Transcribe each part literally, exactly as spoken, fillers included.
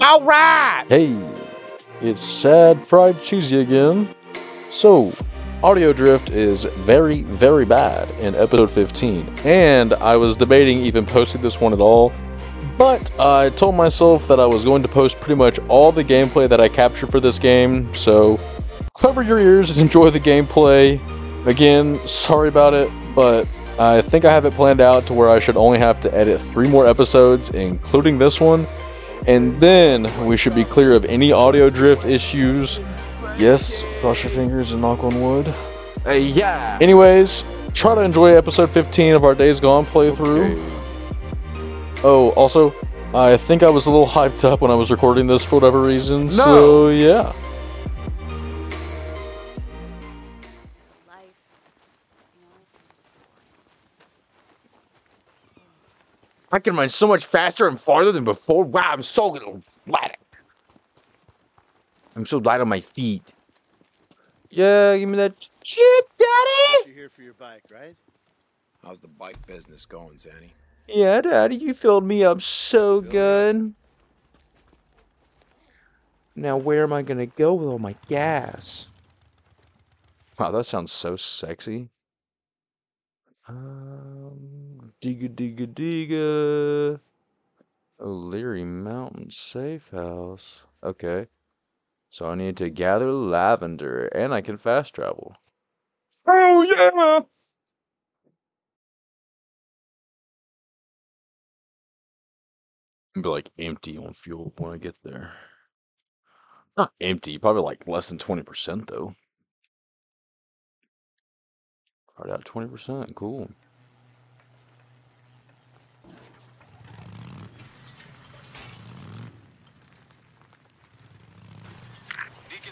All right! Hey, it's Sad Fried Cheesy again. So, Audio Drift is very, very bad in episode fifteen, and I was debating even posting this one at all, but I told myself that I was going to post pretty much all the gameplay that I captured for this game, so cover your ears and enjoy the gameplay. Again, sorry about it, but I think I have it planned out to where I should only have to edit three more episodes, including this one, and then we should be clear of any audio drift issues. Yes, cross your fingers and knock on wood. Uh, yeah! Anyways, try to enjoy episode fifteen of our Days Gone playthrough. Okay. Oh, also, I think I was a little hyped up when I was recording this for whatever reason, no. So yeah. I can run so much faster and farther than before. Wow, I'm so glad. I'm so light on my feet. Yeah, give me that chip, Daddy! You're here for your bike, right? How's the bike business going, Zanny? Yeah, Daddy, you filled me up so good. Now where am I gonna go with all my gas? Wow, that sounds so sexy. Um... Digga digga digga. O'Leary Mountain safe house. Okay. So I need to gather lavender and I can fast travel. Oh yeah! I'll be like empty on fuel when I get there. Not empty, probably like less than twenty percent though. Right out twenty percent, cool.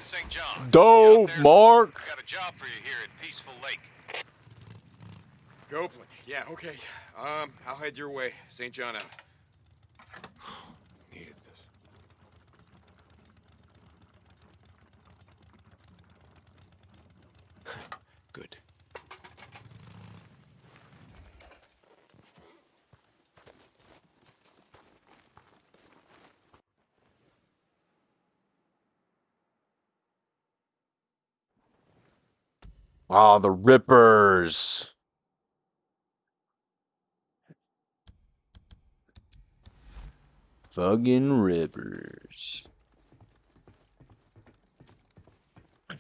Saint John. Dope, there, Mark. Got a job for you here at Peaceful Lake. Copeland. Yeah, okay. Um, I'll head your way. Saint John out. Needed this. Good. Oh, the Rippers. Fucking Rippers. Hey,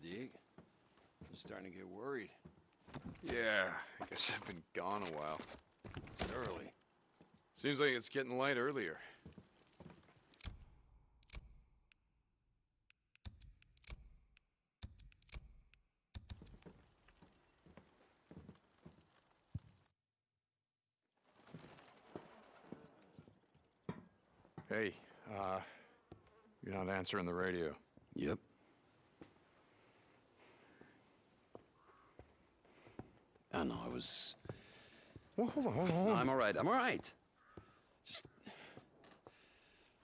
Dig. I'm starting to get worried. Yeah, I guess I've been gone a while. Early. Seems like it's getting light earlier. Hey, uh, you're not answering the radio. Yep. I know, I was... Well, hold on, hold on, hold on. No, I'm all right, I'm all right. Just...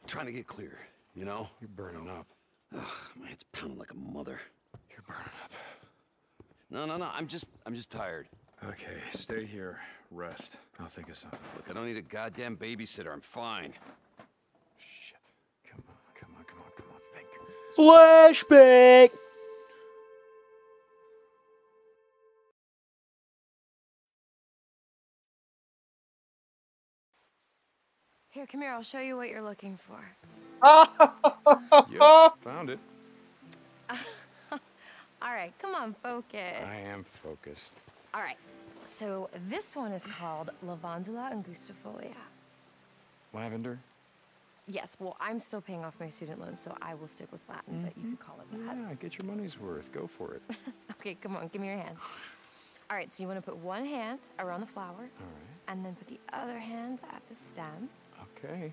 trying to get clear, you know? You're burning up. Ugh, my head's pounding like a mother. You're burning up. No, no, no, I'm just, I'm just tired. Okay, stay here, rest. I'll think of something. Look, I don't need a goddamn babysitter, I'm fine. Flashback. Here, come here. I'll show you what you're looking for. Yep, found it. All right, come on, focus. I am focused. All right, so this one is called Lavandula Angustifolia. Lavender? Yes, well, I'm still paying off my student loan, so I will stick with Latin, mm-hmm. But you can call it that. Yeah, get your money's worth. Go for it. Okay, come on, give me your hands. All right, so you want to put one hand around the flower. All right. And then put the other hand at the stem. Okay.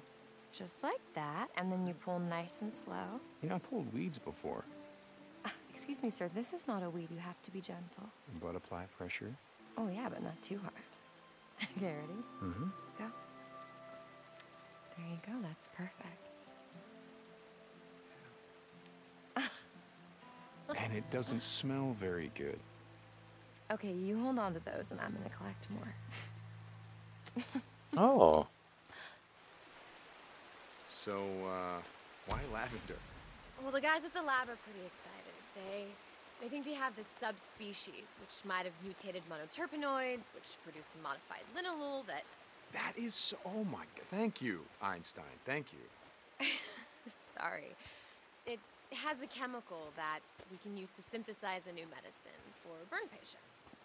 Just like that, and then you pull nice and slow. You know, I pulled weeds before. Uh, excuse me, sir, this is not a weed. You have to be gentle. But apply pressure. Oh, yeah, but not too hard. Okay, ready? Mm-hmm. Go. There you go, that's perfect. And it doesn't smell very good. Okay, you hold on to those and I'm gonna collect more. Oh. So, uh, why lavender? Well, the guys at the lab are pretty excited. They they think they have this subspecies, which might have mutated monoterpenoids, which produce a modified linalool that... That is so... Oh, my... Thank you, Einstein. Thank you. Sorry. It has a chemical that we can use to synthesize a new medicine for burn patients.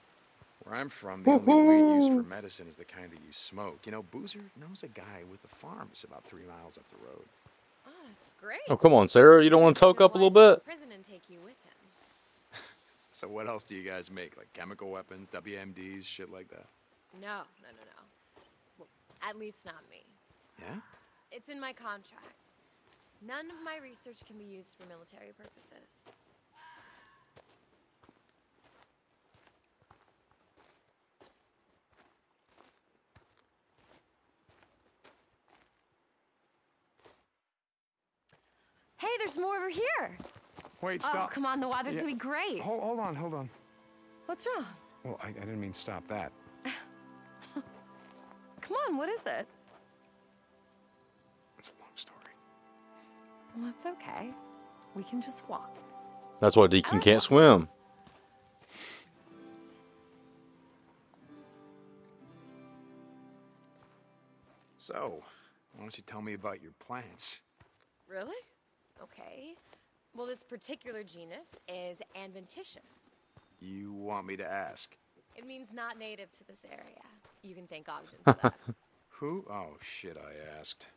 Where I'm from, the only weed used for medicine is the kind that you smoke. You know, Boozer knows a guy with a farm that's about three miles up the road. Oh, that's great. Oh, come on, Sarah. You don't want to toke up a little bit? Prison and take you with him. So what else do you guys make? Like chemical weapons, W M Ds, shit like that? No, no, no, no. Well, at least not me. Yeah? It's in my contract. None of my research can be used for military purposes. Hey, there's more over here. Wait, stop. Oh, come on, the weather's yeah. gonna be great. Hold, hold on, hold on. What's wrong? Well, I, I didn't mean stop that. Come on, what is it? It's a long story. Well, that's okay. We can just walk. That's why Deacon can't swim. So, why don't you tell me about your plants? Really? Okay. Well, this particular genus is adventitious. You want me to ask? It means not native to this area. You can thank Ogden for that. Who? Oh, shit, I asked.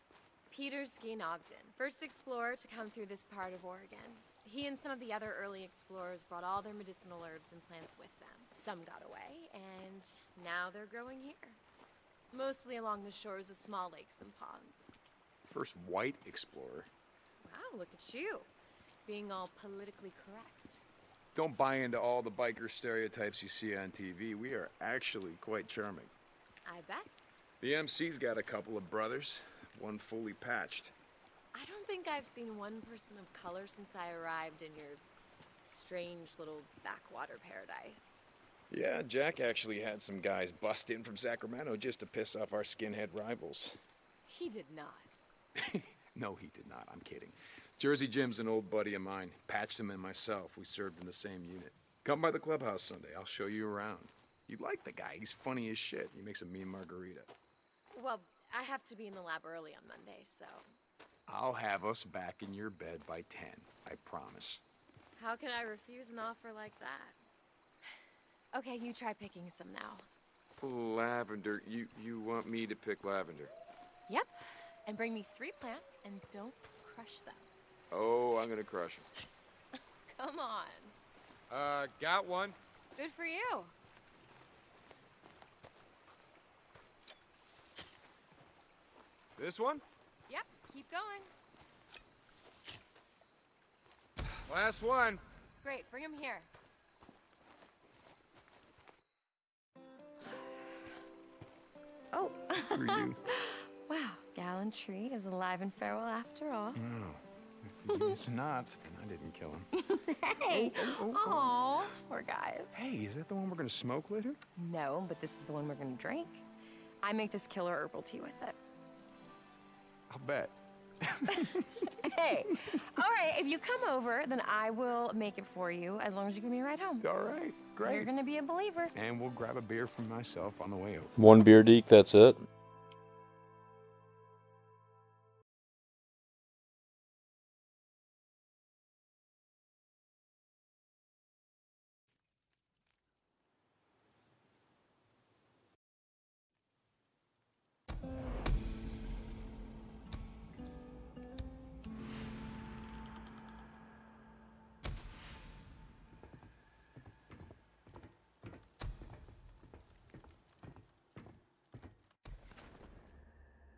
Peter Skene Ogden, first explorer to come through this part of Oregon. He and some of the other early explorers brought all their medicinal herbs and plants with them. Some got away, and now they're growing here. Mostly along the shores of small lakes and ponds. First white explorer. Wow, look at you. Being all politically correct. Don't buy into all the biker stereotypes you see on T V. We are actually quite charming. I bet. The M C's got a couple of brothers. One fully patched. I don't think I've seen one person of color since I arrived in your strange little backwater paradise. Yeah, Jack actually had some guys bust in from Sacramento just to piss off our skinhead rivals. He did not. No, he did not. I'm kidding. Jersey Jim's an old buddy of mine. Patched him and myself. We served in the same unit. Come by the clubhouse Sunday. I'll show you around. You'd like the guy. He's funny as shit. He makes a mean margarita. Well... I have to be in the lab early on Monday, so... I'll have us back in your bed by ten, I promise. How can I refuse an offer like that? Okay, you try picking some now. Lavender, you, you want me to pick lavender? Yep, and bring me three plants and don't crush them. Oh, I'm gonna crush them. Come on. Uh, got one. Good for you. This one? Yep, keep going. Last one. Great, bring him here. Oh. For you. Wow, Gallantree is alive and farewell after all. No, if he's not, then I didn't kill him. Hey, oh, oh, oh. Aww, poor guys. Hey, is that the one we're gonna smoke later? No, but this is the one we're gonna drink. I make this killer herbal tea with it. I'll bet. Hey, all right, if you come over, then I will make it for you as long as you give me a ride home. All right, great. You're going to be a believer. And we'll grab a beer for myself on the way over. One beer, Deke, that's it.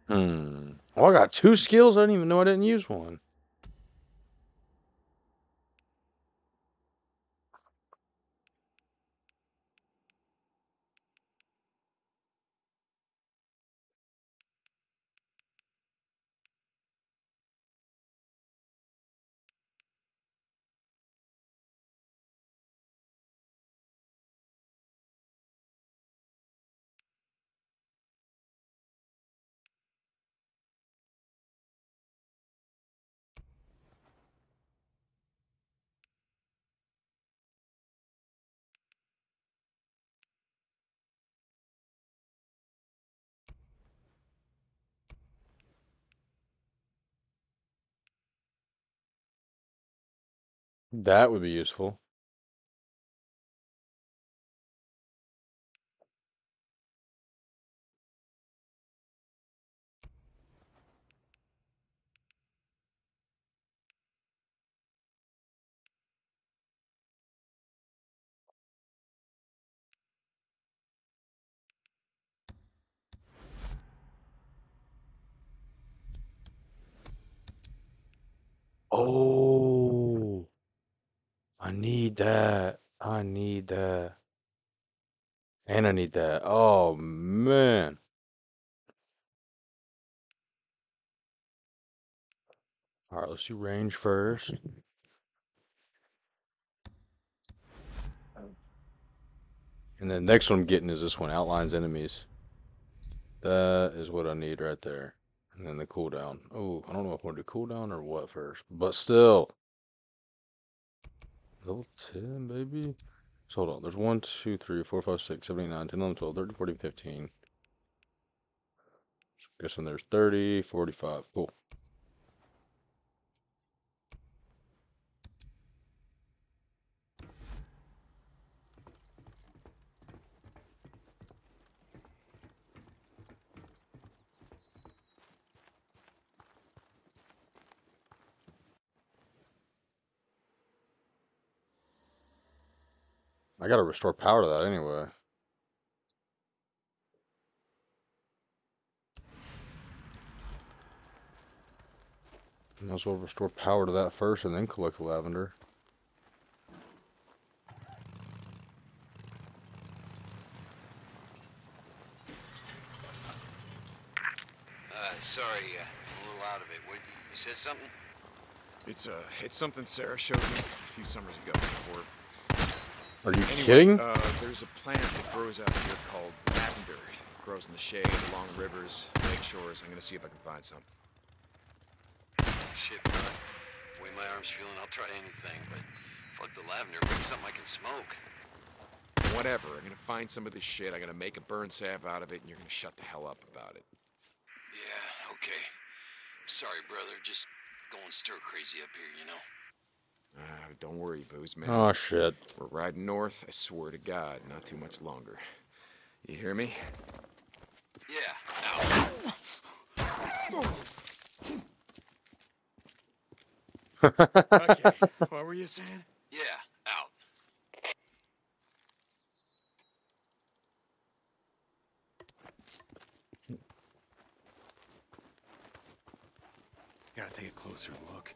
Hmm. Oh, I got two skills. I didn't even know I didn't use one. That would be useful. Oh, I need that. I need that. And I need that. Oh, man. All right, let's do range first. And the next one I'm getting is this one, outlines enemies. That is what I need right there. And then the cooldown. Oh, I don't know if I want to do cooldown or what first, but still. Level ten, baby. So hold on. There's one, two, three, four, five, six, seven, eight, nine, ten, eleven, twelve, thirteen, fourteen, fifteen. So I'm guessing there's thirty, forty-five. Cool. I gotta restore power to that anyway. Might as well restore power to that first and then collect the lavender. Uh, sorry, uh, I'm a little out of it. What, you said something? It's, uh, it's something Sarah showed me a few summers ago before. Are you anyway, kidding? Uh, there's a plant that grows out here called lavender. It grows in the shade along the rivers, lake shores. I'm gonna see if I can find some. Shit, bro. The way my arm's feeling, I'll try anything, but fuck the lavender. Bring something I can smoke. Whatever. I'm gonna find some of this shit. I'm gonna make a burn salve out of it, and you're gonna shut the hell up about it. Yeah, okay. I'm sorry, brother. Just going stir crazy up here, you know? Uh, don't worry, Booze, man. Oh, shit. We're riding north, I swear to God, not too much longer. You hear me? Yeah. Okay, what were you saying? Yeah, out. Gotta take a closer look.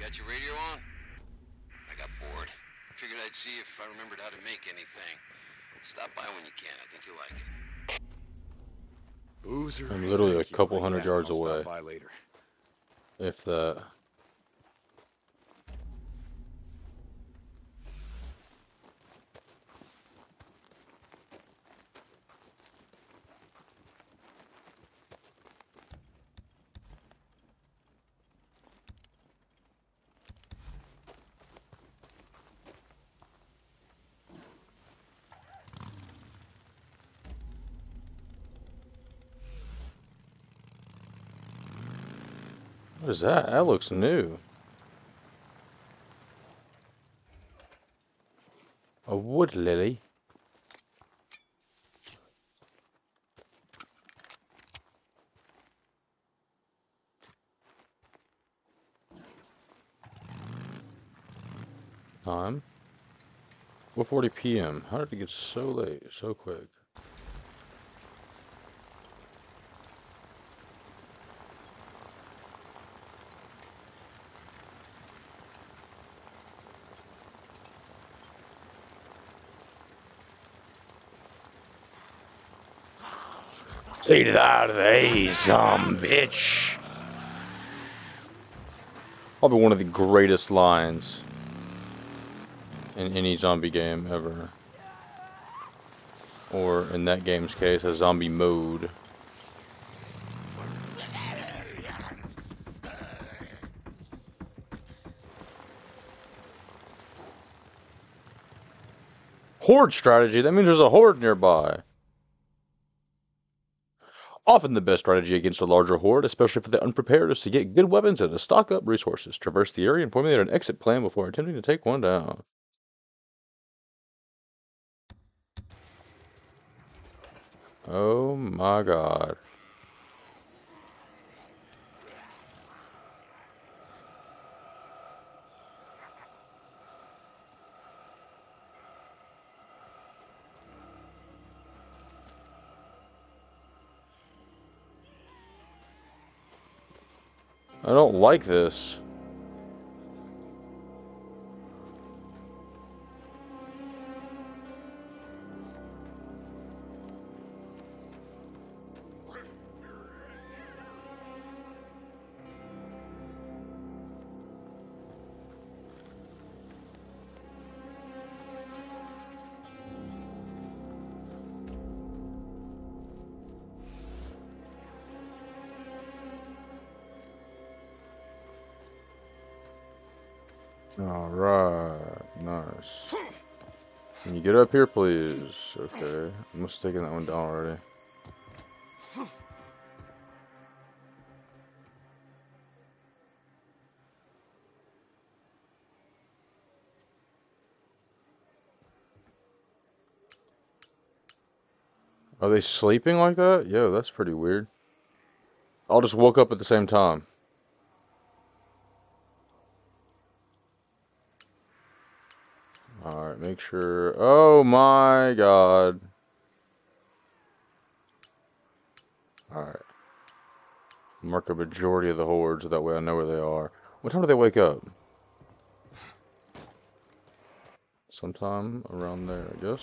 Got your radio on? I got bored. Figured I'd see if I remembered how to make anything. Stop by when you can. I think you'll like it. Boozer, I'm literally a couple hundred yards away. I'll stop by later. If that. What is that? That looks new. A wood lily. Time four forty p m How did it get so late so quick? Get out of there, some bitch. Probably one of the greatest lines in any zombie game ever. Or in that game's case, a zombie mode. Horde strategy? That means there's a horde nearby. Often the best strategy against a larger horde, especially for the unprepared, is to get good weapons and to stock up resources. Traverse the area and formulate an exit plan before attempting to take one down. Oh my god. I don't like this. Get up here, please. Okay. I'm just taking that one down already. Are they sleeping like that? Yo, that's pretty weird. I'll just woke up at the same time. Alright, make sure. Oh my god. Alright. Mark a majority of the hordes, so that way I know where they are. What time do they wake up? Sometime around there, I guess.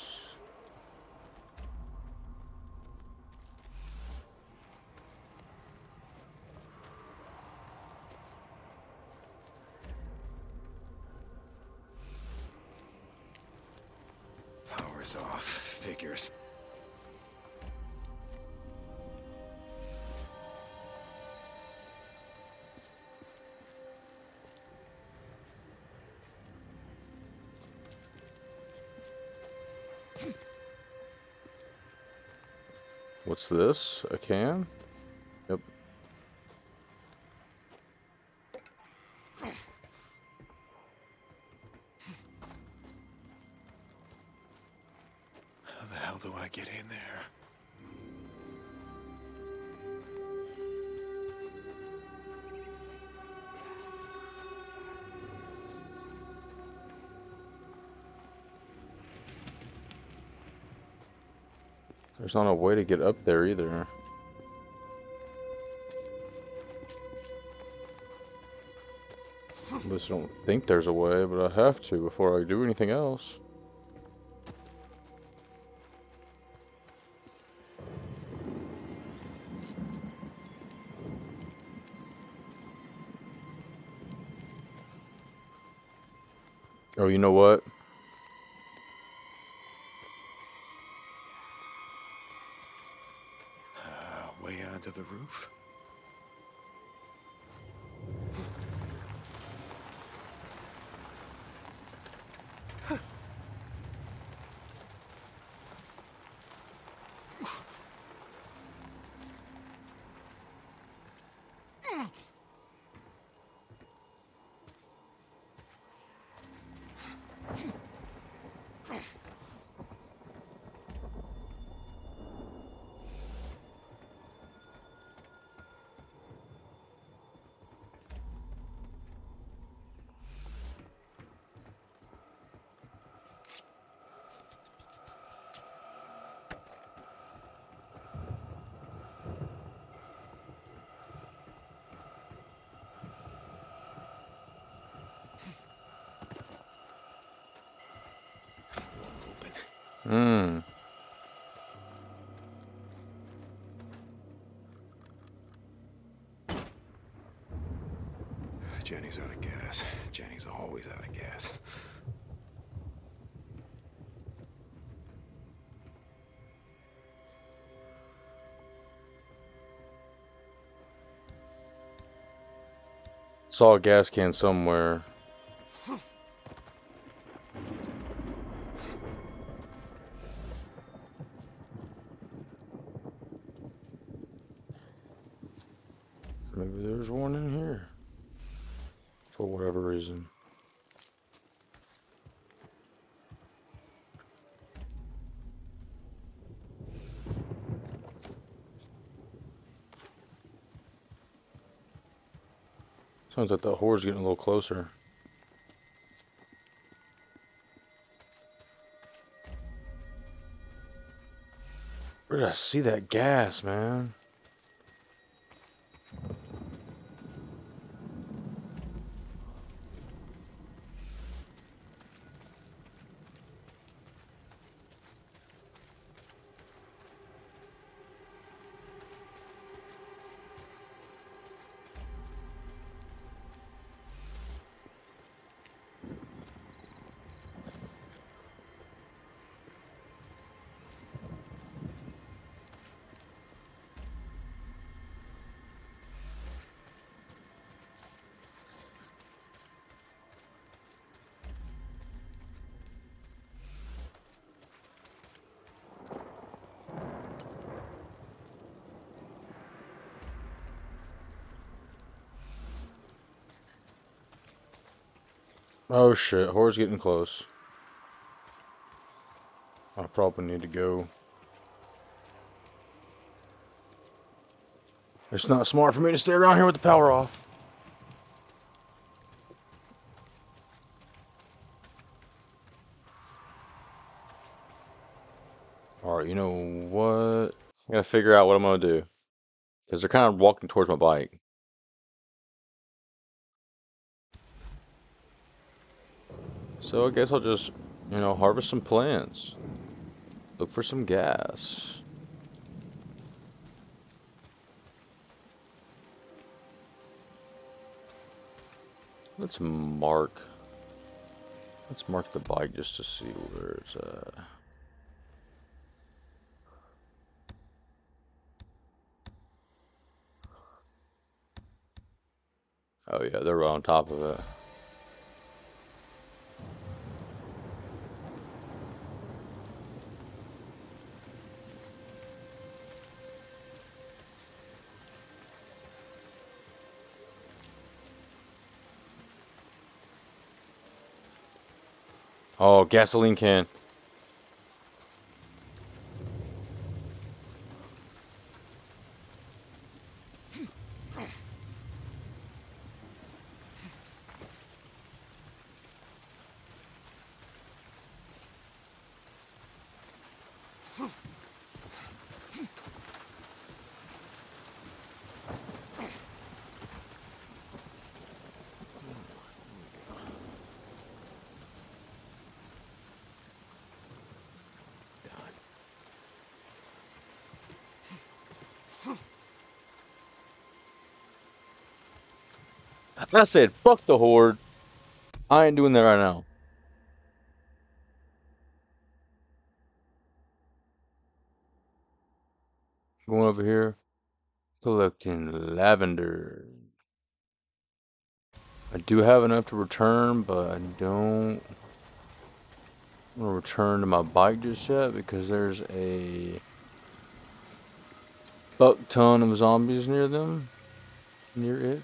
Off figures. What's this? A can? Yep. Do I get in there? There's not a way to get up there either. At least I don't think there's a way, but I have to before I do anything else. Oh, you know what? Uh, way onto the roof. Hmm. Jenny's out of gas. Jenny's always out of gas. Saw a gas can somewhere. reason. Sounds like that horde's getting a little closer. Where did I see that gas, man? Oh shit, horde's getting close. I probably need to go. It's not smart for me to stay around here with the power off. Alright, you know what? I gotta figure out what I'm gonna do. Because they're kind of walking towards my bike. So I guess I'll just, you know, harvest some plants. Look for some gas. Let's mark. Let's mark the bike just to see where it's at. Oh yeah, they're right on top of it. Oh, gasoline can. I said, fuck the horde. I ain't doing that right now. Going over here, collecting lavender. I do have enough to return, but I don't want to return to my bike just yet because there's a buck ton of zombies near them, near it.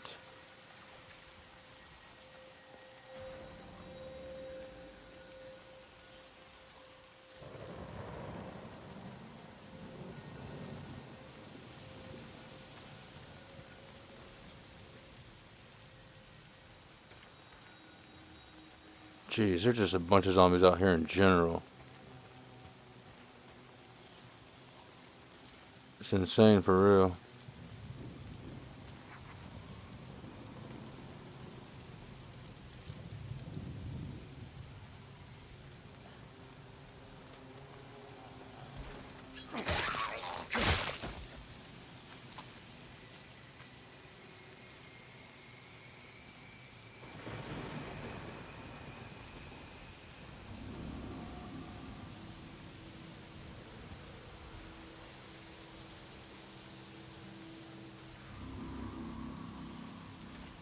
Jeez, there's just a bunch of zombies out here in general. It's insane for real.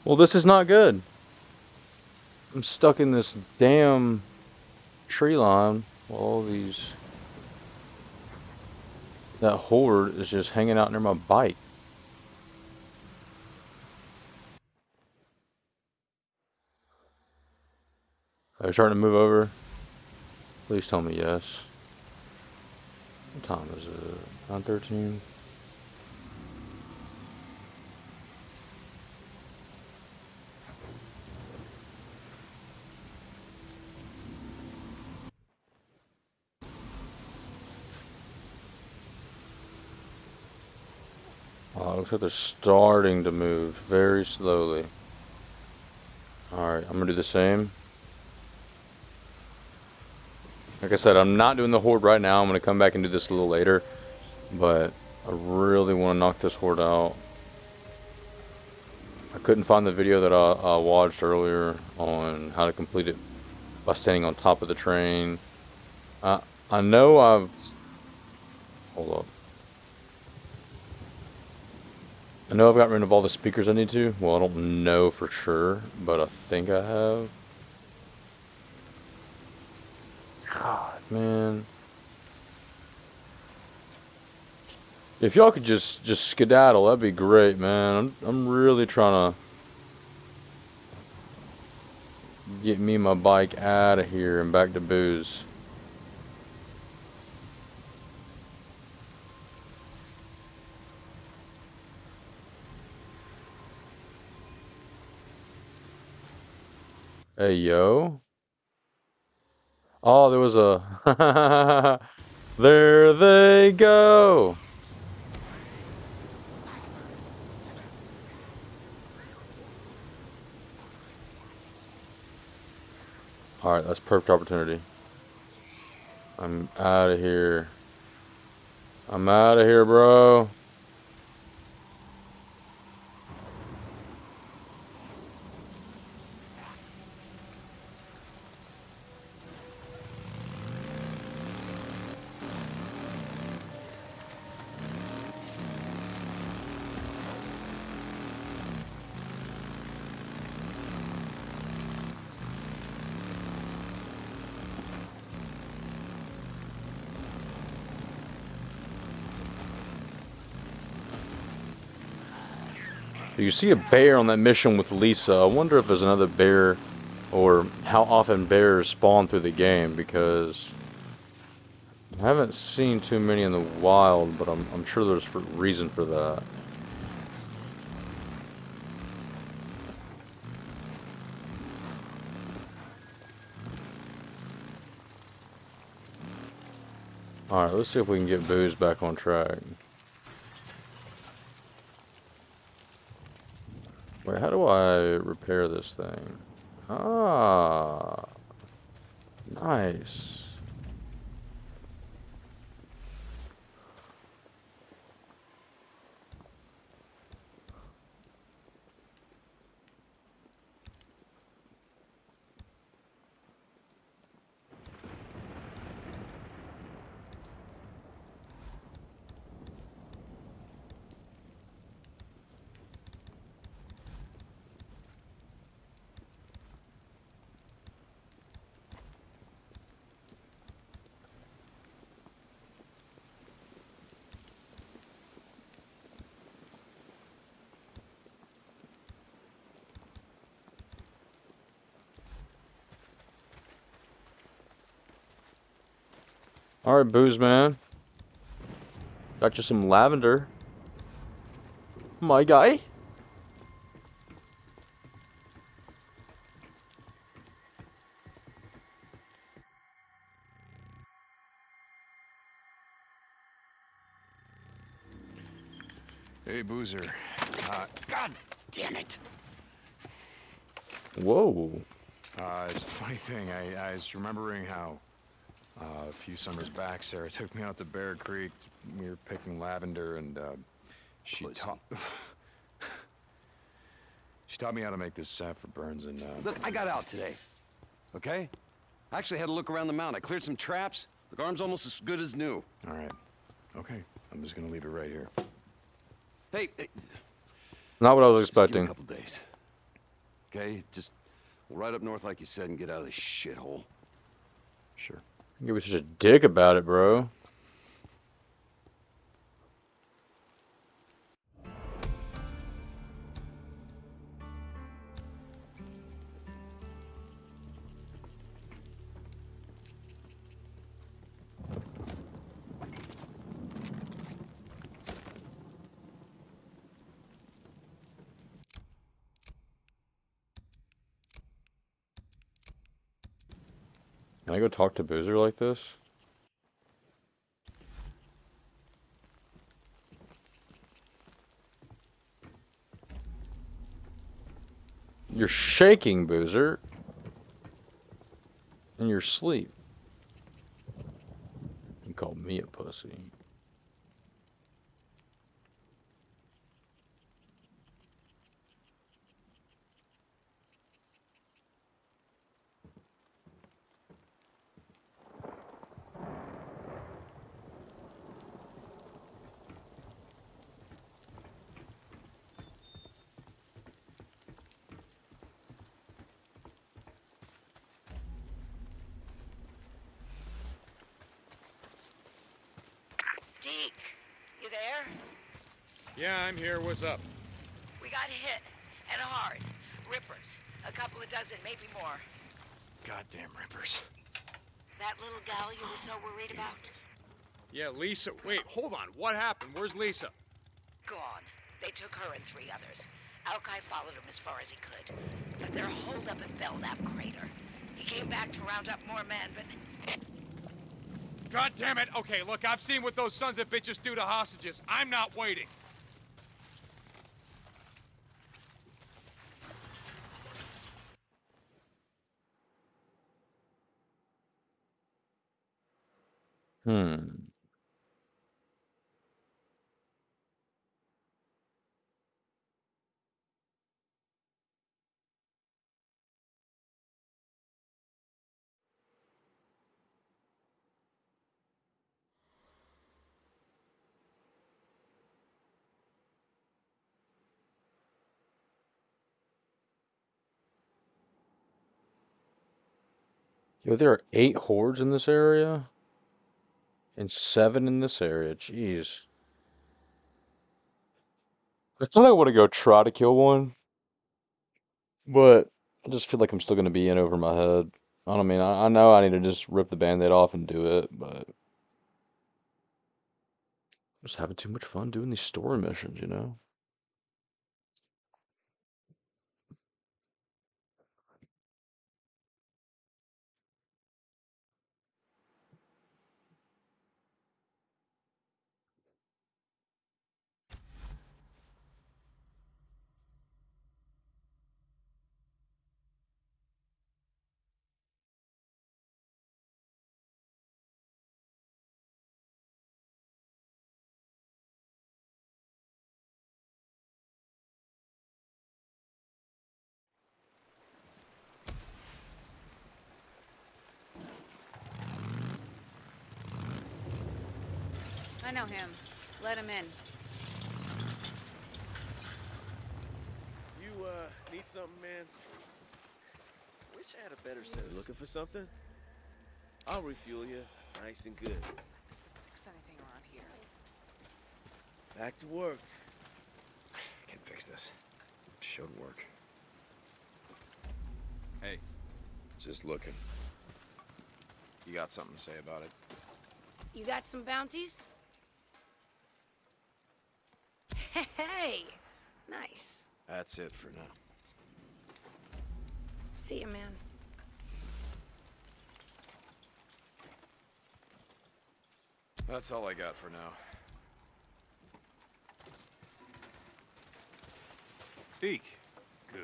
Well, this is not good. I'm stuck in this damn tree line. All these... That horde is just hanging out near my bike. They're starting to move over. Please tell me yes. What time is it? nine thirteen. Oh, it looks like they're starting to move very slowly. Alright, I'm gonna do the same. Like I said, I'm not doing the horde right now. I'm going to come back and do this a little later. But I really want to knock this horde out. I couldn't find the video that I, I watched earlier on how to complete it by standing on top of the train. I, I know I've... Hold up. I know I've gotten rid of all the speakers I need to. Well, I don't know for sure, but I think I have. God, man. If y'all could just just skedaddle, that'd be great, man. I'm, I'm really trying to get me and my bike out of here and back to Booze. Hey, yo. Oh, there was a... There they go! Alright, that's perfect opportunity. I'm out of here. I'm out of here, bro. You see a bear on that mission with Lisa. I wonder if there's another bear or how often bears spawn through the game, because I haven't seen too many in the wild, but I'm, I'm sure there's a reason for that. Alright, let's see if we can get Booze back on track. Wait, how do I repair this thing? Ah, nice. Alright, Booze, man. Got you some lavender. My guy. Hey, Boozer. Uh, God damn it. Whoa. Uh, it's a funny thing. I, I was remembering how... Uh, a few summers back, Sarah took me out to Bear Creek. We were picking lavender, and uh, she taught she taught me how to make this sap for burns. And uh, look, I got out today. Okay, I actually had a look around the mountain. I cleared some traps. The arm's almost as good as new. All right. Okay, I'm just gonna leave it right here. Hey, hey. Not what I was expecting. Just give me a couple days. Okay, just right up north, like you said, and get out of this shithole. Sure. You were such a dick about it, bro. Can I go talk to Boozer like this? You're shaking, Boozer. In your sleep. You called me a pussy. I'm here. What's up? We got hit, and hard. Rippers. A couple of dozen, maybe more. Goddamn Rippers. That little gal you were so worried about? Yeah, Lisa. Wait, hold on. What happened? Where's Lisa? Gone. They took her and three others. Alki followed him as far as he could. But they're holed up at Belknap Crater. He came back to round up more men, but... God damn it! Okay, look, I've seen what those sons of bitches do to hostages. I'm not waiting. Hmm. Yo, there are eight hordes in this area? And seven in this area, jeez. I thought I would have go try to kill one, but I just feel like I'm still going to be in over my head. I don't mean, I, I know I need to just rip the band-aid off and do it, but... I'm just having too much fun doing these story missions, you know? I know him. Let him in. You, uh, need something, man? Wish I had a better set. Looking for something? I'll refuel you. Nice and good. It's not just to fix anything around here. Back to work. I can fix this. It should work. Hey. Just looking. You got something to say about it? You got some bounties? Hey! Nice. That's it for now. See you, man. That's all I got for now. Deke. Good.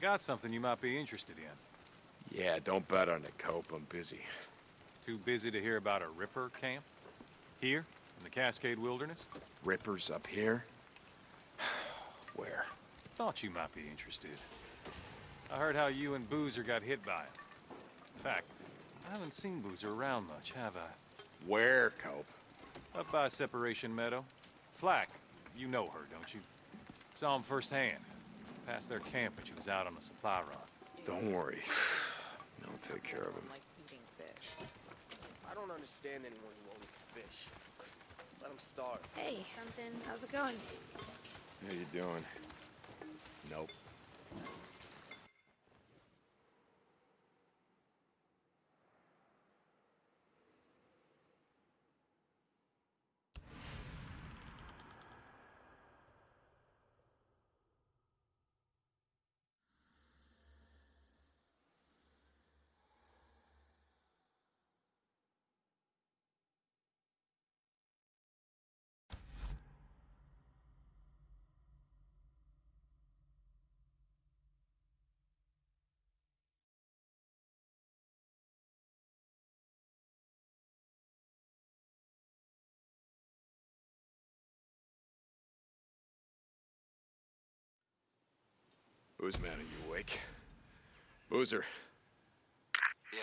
Got something you might be interested in. Yeah, don't bet on it, Cope. I'm busy. Too busy to hear about a Ripper camp? Here? In the Cascade Wilderness? Rippers up here? Where? Thought you might be interested. I heard how you and Boozer got hit by it. In fact, I haven't seen Boozer around much, have I? Where, Cope? Up by Separation Meadow. Flack, you know her, don't you? Saw him firsthand. Past their camp when she was out on a supply run. Don't worry. I'll take care of him. Like eating fish. I don't understand anyone who won't eat fish. Let him starve. Hey, something. How's it going? How you doing? Nope. Boozman, are you awake? Boozer. Yeah,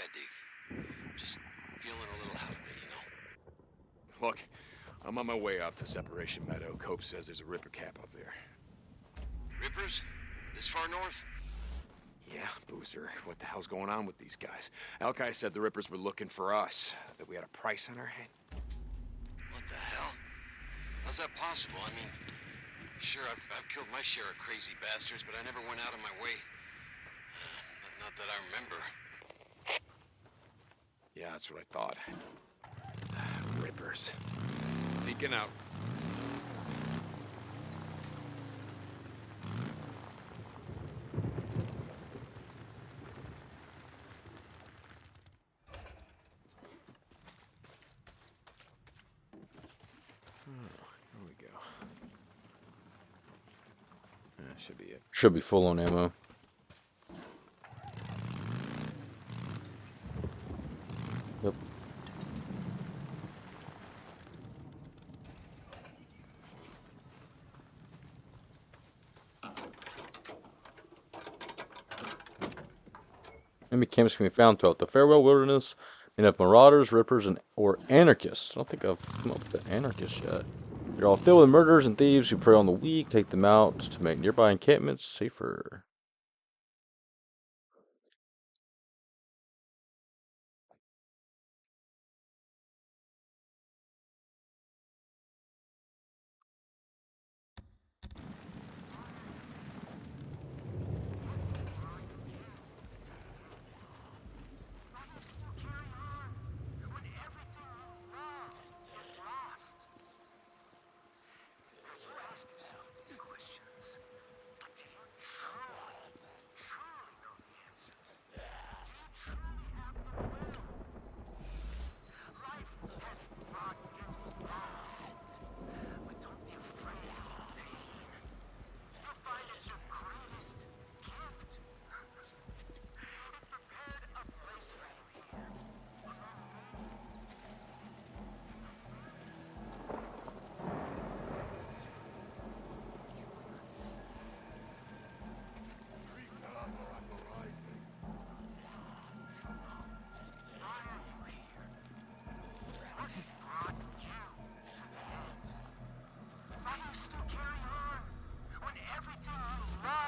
Deke. Just feeling a little out of it, you know? Look, I'm on my way up to Separation Meadow. Cope says there's a Ripper cap up there. Rippers? This far north? Yeah, Boozer. What the hell's going on with these guys? Alki said the Rippers were looking for us. That we had a price on our head. What the hell? How's that possible? I mean, sure, I've, I've killed my share of crazy bastards, but I never went out of my way. Uh, not, not that I remember. Yeah, that's what I thought. Rippers. Peeking out. Should be it. Should be full on ammo. Yep. Enemy camps can be found throughout the Farewell Wilderness, and have marauders, rippers, and or anarchists. I don't think I've come up with an anarchist yet. They're all filled with murderers and thieves who prey on the weak, take them out to make nearby encampments safer.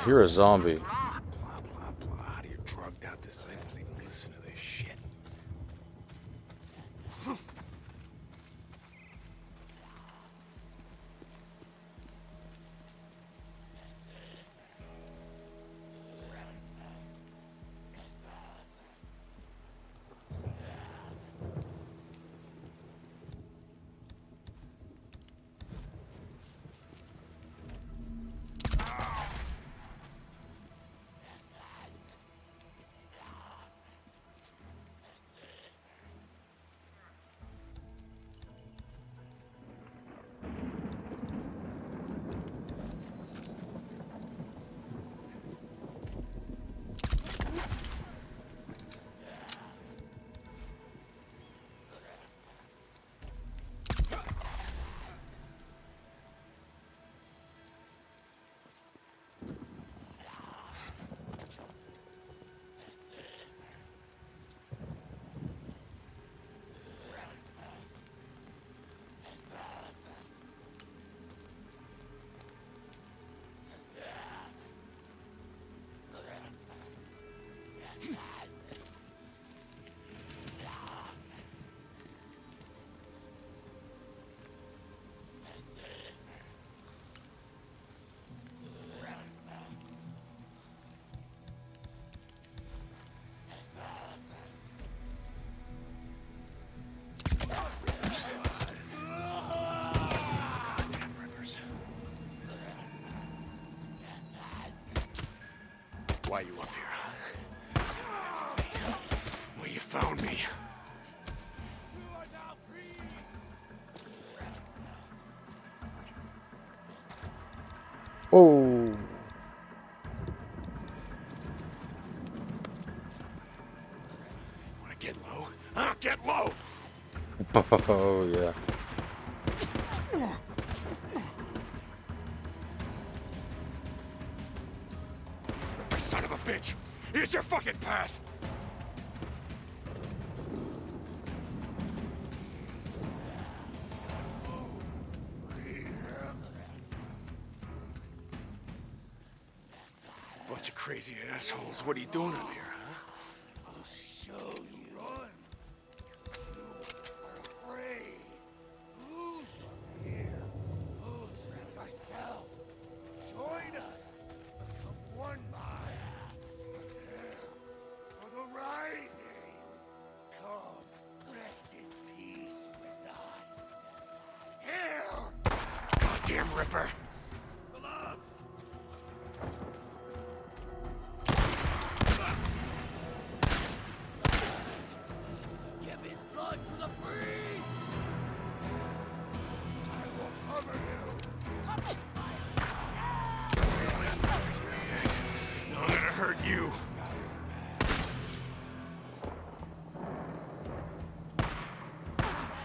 You're a zombie. Blah, blah, blah. How do your drugged out disciples even listen to this shit? Why you up here? Well, you found me. Oh. Wanna get low? Ah, get low. Oh yeah. Here's your fucking path! Bunch of crazy assholes. What are you doing up here, huh? I'll show you. Run. You're afraid. Who's up here? Who's but myself? Join us. Become one mind. Rising. Come, rest in peace with us. Here! Goddamn Ripper!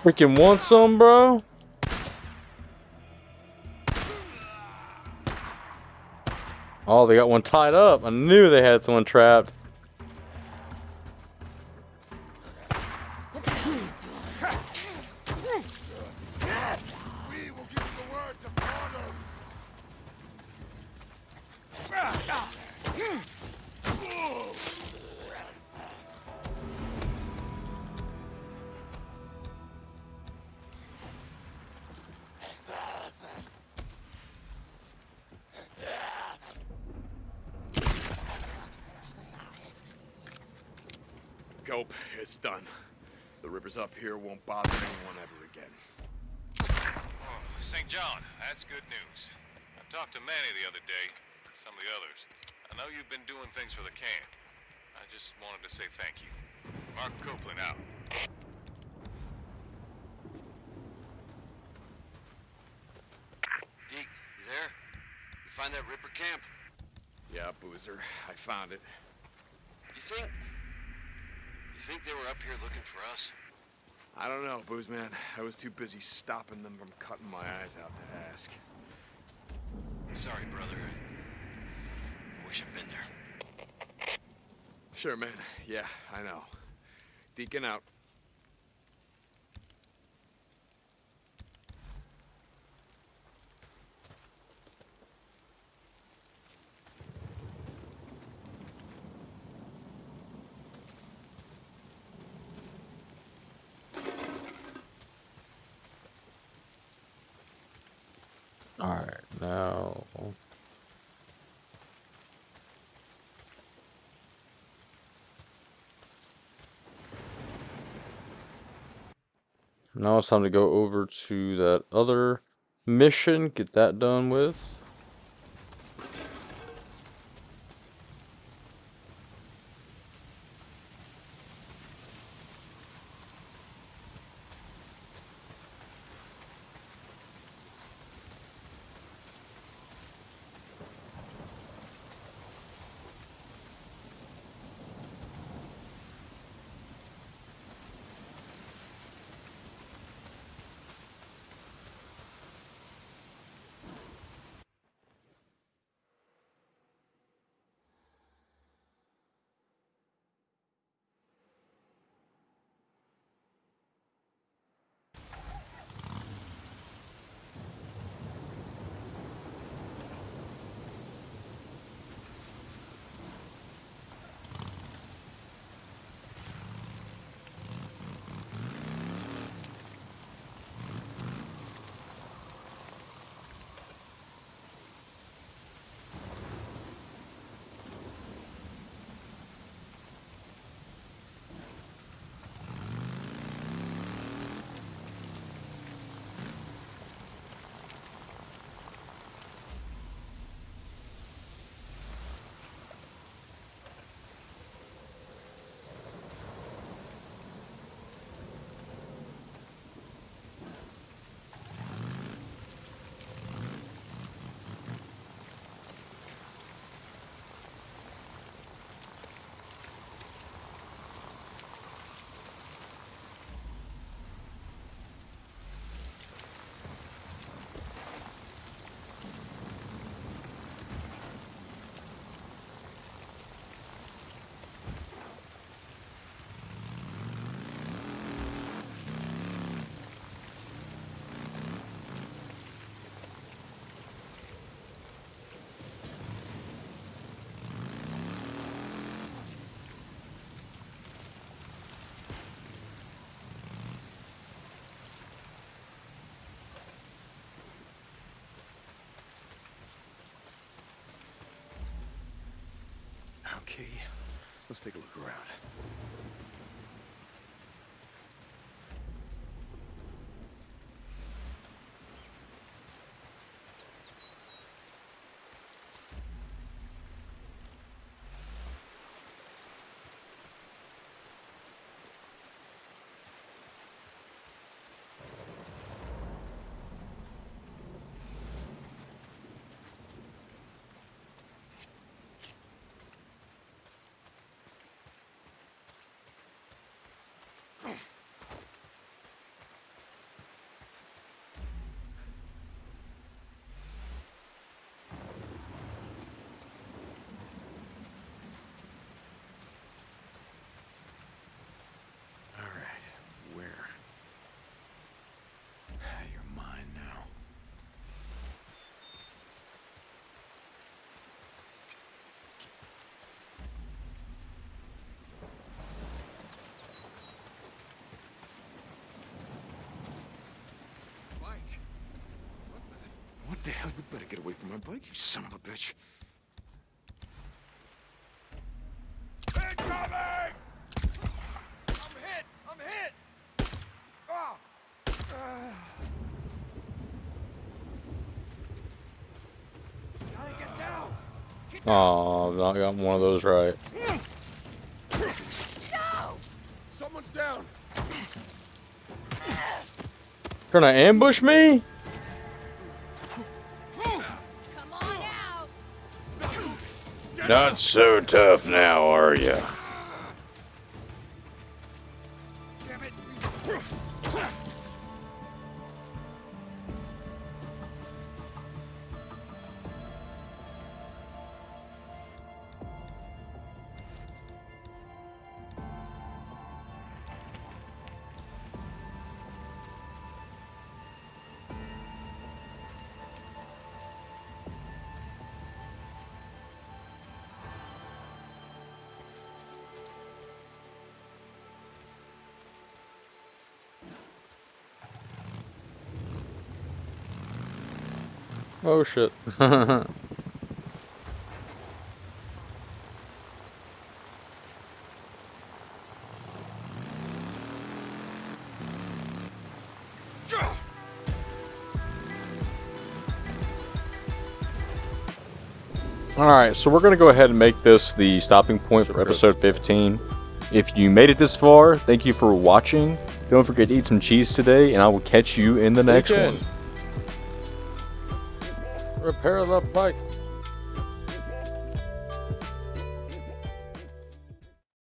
Freaking want some, bro? Oh, they got one tied up. I knew they had someone trapped. Cope, it's done. The rivers up here won't bother anyone ever again. Oh, Saint John, that's good news. I talked to Manny the other day, some of the others. I know you've been doing things for the camp. I just wanted to say thank you. Mark Copeland out. Deke, you there? You find that Ripper camp? Yeah, Boozer, I found it. You think... You think they were up here looking for us? I don't know, Booze Man. I was too busy stopping them from cutting my eyes out to ask. Sorry, brother. I wish I'd been there. Sure, man. Yeah, I know. Deacon out. Alright, now... Now it's time to go over to that other mission, get that done with. Okay, let's take a look around. What the hell? You better get away from my bike, you son of a bitch. Incoming! I'm hit! I'm hit! Ah! Gotta get down! Get down. Oh, I got one of those right. No! Someone's down! Trying to ambush me? Not so tough now, are ya? Damn it. Oh shit. Alright, so we're going to go ahead and make this the stopping point for episode fifteen. If you made it this far, thank you for watching. Don't forget to eat some cheese today, and I will catch you in the next one. Repair the bike.